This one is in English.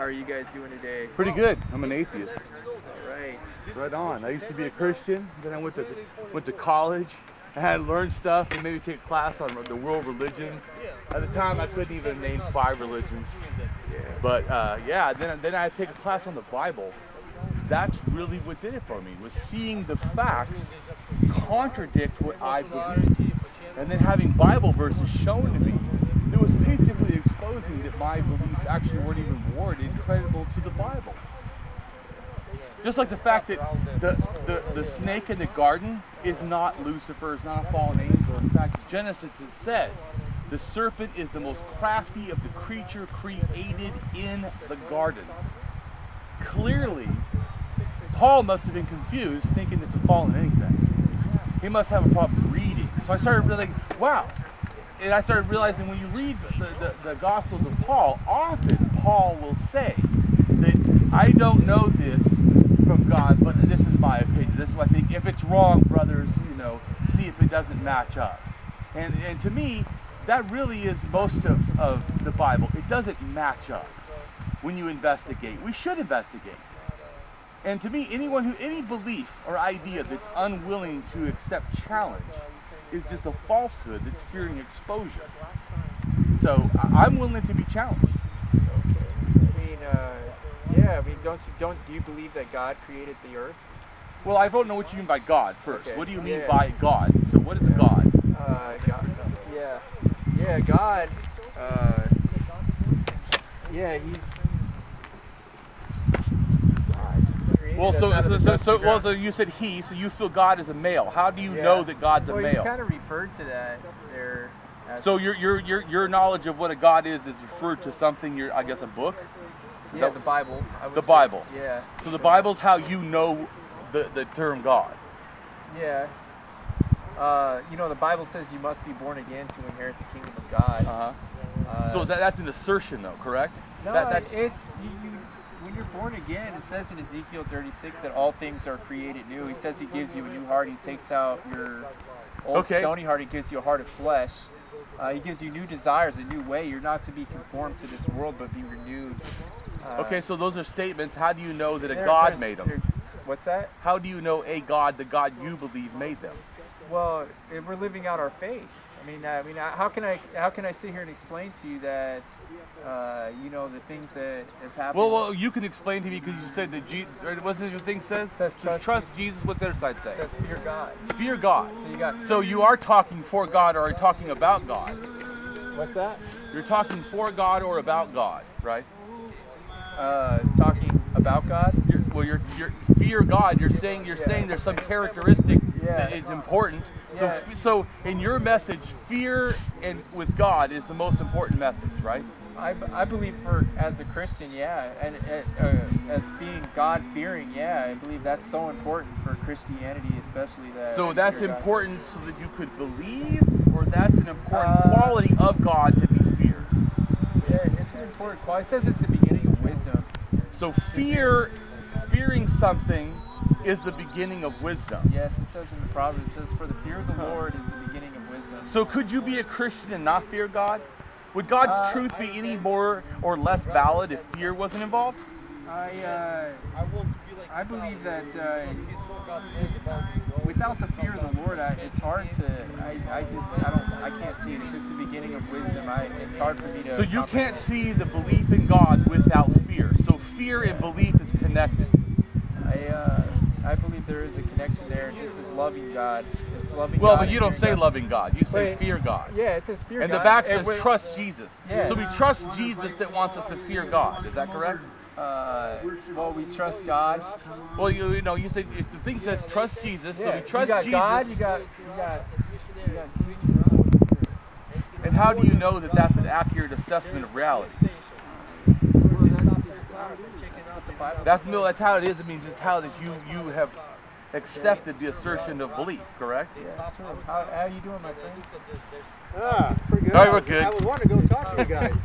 How are you guys doing today? Pretty good. I'm an atheist. All right. Right on. I used to be a Christian. Then I went to college. I had to learn stuff and maybe take class on the world religions. At the time, I couldn't even name 5 religions. But yeah, then I had to take a class on the Bible. That's really what did it for me, was seeing the facts contradict what I believed. And then having Bible verses shown to me, it was basically exposing that my beliefs actually weren't even warranted credible to the Bible. Just like the fact that the snake in the garden is not Lucifer, is not a fallen angel. In fact, Genesis it says, the serpent is the most crafty of the creature created in the garden. Clearly, Paul must have been confused, thinking it's a fallen anything. He must have a problem reading. So I started really, wow. And I started realizing when you read the Gospels of Paul, often Paul will say that I don't know this from God, but this is my opinion. This is what I think. If it's wrong, brothers, you know, see if it doesn't match up. And to me, that really is most of the Bible. It doesn't match up when you investigate. We should investigate. And to me, anyone who, any belief or idea that's unwilling to accept challenge is just a falsehood that's fearing exposure. So I'm willing to be challenged. Okay. I mean, yeah. I mean, do you believe that God created the earth? Well, I don't know what you mean by God first. Okay. What do you mean by God? So what is God? God. Yeah. Yeah, God. Yeah, he's. Well, so you said he, so you feel God is a male. How do you know that God's a male? He's kind of referred to that there. So your knowledge of what a God is referred to something. I guess a book. Yeah, the Bible. The Bible. Yeah. So the Bible's how you know the term God. Yeah. You know, the Bible says you must be born again to inherit the kingdom of God. So that's an assertion, though, correct? No, that's when you're born again, it says in Ezekiel 36 that all things are created new. He says he gives you a new heart. He takes out your old stony heart. He gives you a heart of flesh. He gives you new desires, a new way. You're not to be conformed to this world, but be renewed. Okay, so those are statements. How do you know that a God made them? What's that? How do you know a God, the God you believe, made them? Well, if we're living out our faith. I mean, how can I sit here and explain to you that, you know, the things that have happened? Well, you can explain to me because you said that what's your thing says? Trust Jesus. What's the other side say? It says fear God. Fear God. So you are talking for God or are talking about God. What's that? You're talking for God or about God, right? Talking about God. You're fear God. You're saying there's some characteristic. That it's important. Yeah. So in your message, fear and with God is the most important message, right? I believe as a Christian, yeah, and as being God-fearing, yeah, I believe that's so important for Christianity, especially that. So that's important so that you could believe, or that's an important quality of God to be feared. Yeah, it's an important quality. It says it's the beginning of wisdom. So fearing something is the beginning of wisdom. Yes, it says in the Proverbs, it says, for the fear of the Lord is the beginning of wisdom. So could you be a Christian and not fear God? Would God's truth be any more or less valid if fear wasn't involved? I believe that without the fear of the Lord, it's hard to, I can't see it. If it's the beginning of wisdom, it's hard for me to. So you can't see the belief in God without fear. So fear and belief is connected. I believe there is a connection there. This is loving God. It's loving God. Well, but you don't say loving God. You say fear God. Yeah, it says fear God. And the back says trust Jesus. Yeah. So we trust Jesus that wants us to fear God. Is that correct? Well, we trust God. Well, you know, you say the thing says trust Jesus. So we trust Jesus. You got God. You got And how do you know that that's an accurate assessment of reality? That's how it is. I mean, just how that you have accepted the assertion of belief, correct? Yeah. How are you doing, my friend? Pretty good. All right, we're good. I would want to go talk to you guys.